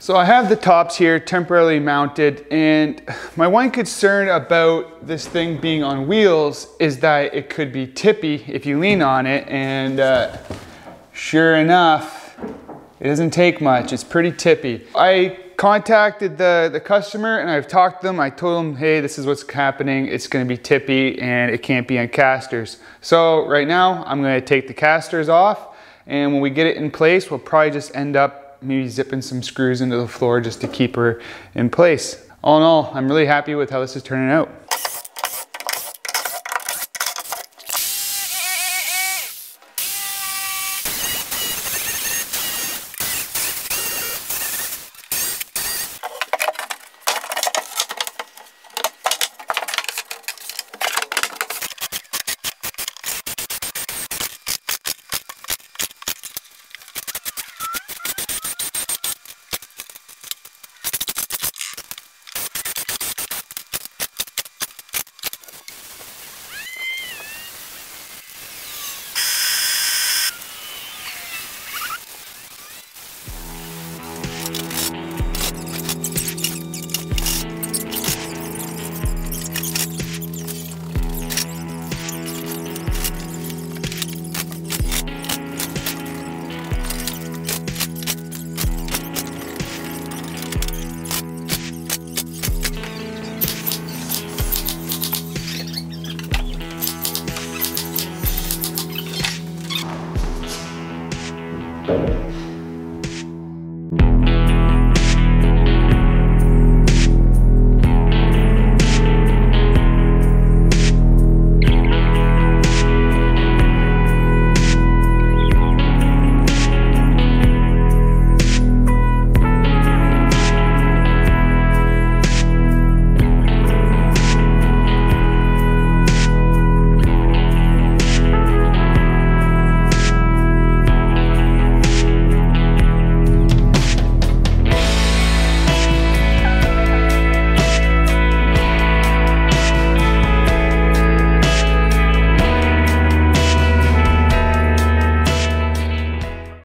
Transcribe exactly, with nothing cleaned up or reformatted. So I have the tops here temporarily mounted, and my one concern about this thing being on wheels is that it could be tippy if you lean on it, and uh, sure enough, it doesn't take much. It's pretty tippy. I contacted the, the customer and I've talked to them. I told them, hey, this is what's happening. It's gonna be tippy and it can't be on casters. So right now I'm gonna take the casters off, and when we get it in place, we'll probably just end up maybe zipping some screws into the floor just to keep her in place. All in all, I'm really happy with how this is turning out.